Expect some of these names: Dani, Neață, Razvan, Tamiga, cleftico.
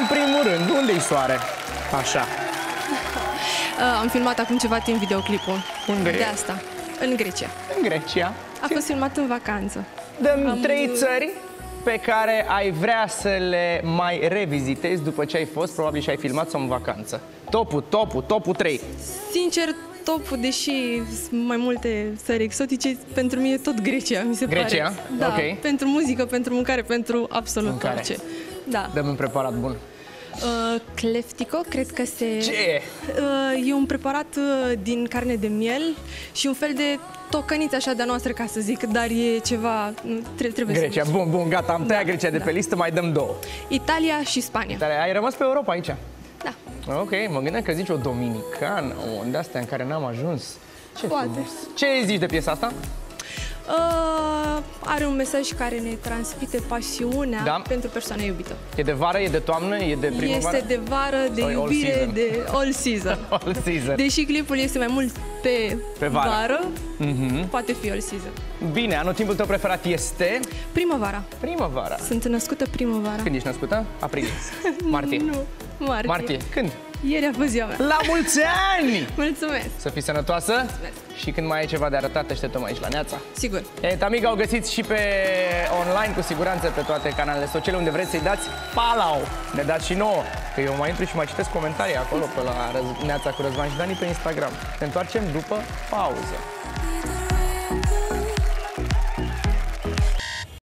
În primul rând, unde-i soare? Așa. Am filmat acum ceva timp videoclipul. Unde de asta. În Grecia. În Grecia. A fost filmat în vacanță. Dăm trei țări pe care ai vrea să le mai revizitezi după ce ai fost, probabil și ai filmat sau în vacanță. Topul 3. Sincer, topul, deși sunt mai multe țări exotice, pentru mine e tot Grecia, mi se pare. Grecia? Da, okay. Pentru muzică, pentru mâncare, pentru absolut orice. Da. Dăm un preparat bun. Cleftico, cred că se... Ce? E un preparat din carne de miel și un fel de tocăniță așa de-a noastră, ca să zic, dar e ceva... Trebuie Grecia, să... bun, gata, am tăiat Grecia de pe listă, mai dăm două. Italia și Spania. Italia. Ai rămas pe Europa aici? Da. Ok, mă gândeam că zici o dominicană, o de-astea în care n-am ajuns. Ce poate. Ce zici de piesa asta? Are un mesaj care ne transmite pasiunea pentru persoana iubită. E de vară, e de toamnă, e de primăvară? Este de vară, de iubire, de all season. All season. Deși clipul este mai mult pe vară, poate fi all season. Bine, anotimpul tău preferat este? Primăvara. Primăvara. Sunt născută primăvara. Când ești născută? Aprilie. Martie. Nu, martie. Martie. Când? Ieri a fost ziua mea. La mulți ani! Mulțumesc! Să fii sănătoasă. Mulțumesc. Și când mai ai ceva de arătat, te așteptăm aici la Neața. Sigur. Tamiga o găsiți și pe online, cu siguranță, pe toate canalele sociale, unde vreți să-i dați palau. Ne dați și nouă, că eu mai intru și mai citesc comentarii acolo pe la Neața cu Razvan și Dani pe Instagram. Ne întoarcem după pauză.